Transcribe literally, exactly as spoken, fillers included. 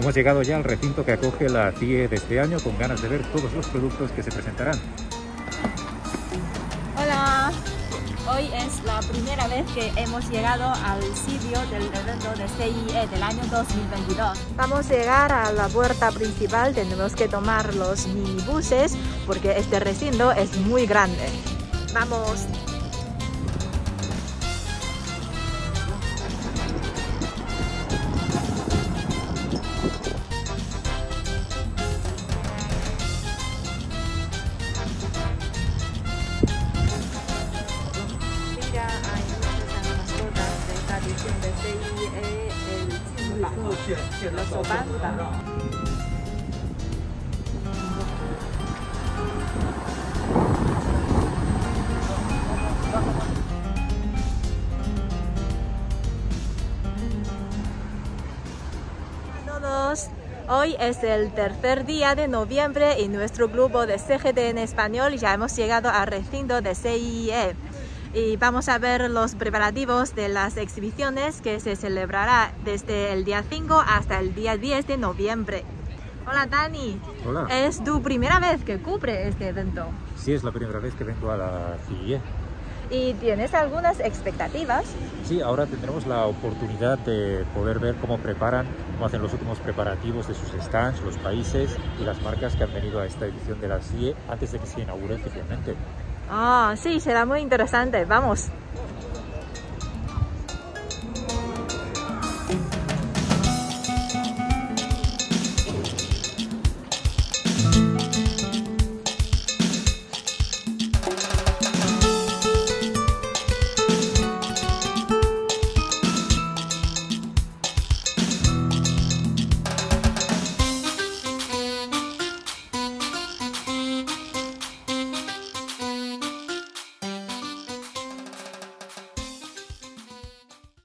Hemos llegado ya al recinto que acoge la C I I E de este año, con ganas de ver todos los productos que se presentarán. Hola, hoy es la primera vez que hemos llegado al sitio del evento de C I I E del año dos mil veintidós. Vamos a llegar a la puerta principal, tenemos que tomar los minibuses porque este recinto es muy grande. ¡Vamos! Hoy es el tercer día de noviembre y nuestro grupo de C G T N Español ya hemos llegado al recinto de C I I E. Y vamos a ver los preparativos de las exhibiciones que se celebrará desde el día cinco hasta el día diez de noviembre. Hola Dani. Hola. ¿Es tu primera vez que cubre este evento? Sí, es la primera vez que vengo a la C I I E. ¿Y tienes algunas expectativas? Sí, ahora tendremos la oportunidad de poder ver cómo preparan, cómo hacen los últimos preparativos de sus stands, los países y las marcas que han venido a esta edición de la C I I E antes de que se inaugure oficialmente. Ah, sí, será muy interesante. Vamos.